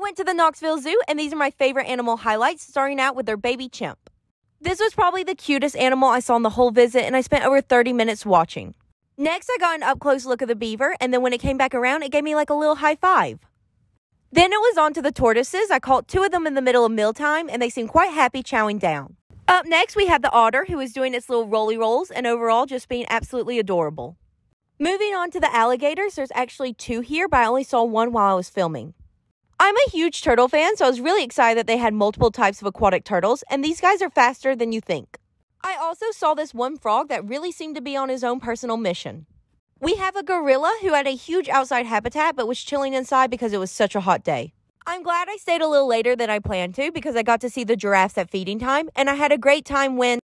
went to the Knoxville Zoo, and these are my favorite animal highlights, starting out with their baby chimp. This was probably the cutest animal I saw on the whole visit, and I spent over 30 minutes watching. Next, I got an up-close look at the beaver, and then when it came back around, it gave me like a little high five. Then it was on to the tortoises. I caught two of them in the middle of mealtime, and they seemed quite happy chowing down. Up next, we had the otter, who was doing its little rolly rolls, and overall just being absolutely adorable. Moving on to the alligators, there's actually two here, but I only saw one while I was filming. I'm a huge turtle fan, so I was really excited that they had multiple types of aquatic turtles, and these guys are faster than you think. I also saw this one frog that really seemed to be on his own personal mission. We have a gorilla who had a huge outside habitat but was chilling inside because it was such a hot day. I'm glad I stayed a little later than I planned to because I got to see the giraffes at feeding time, and I had a great time when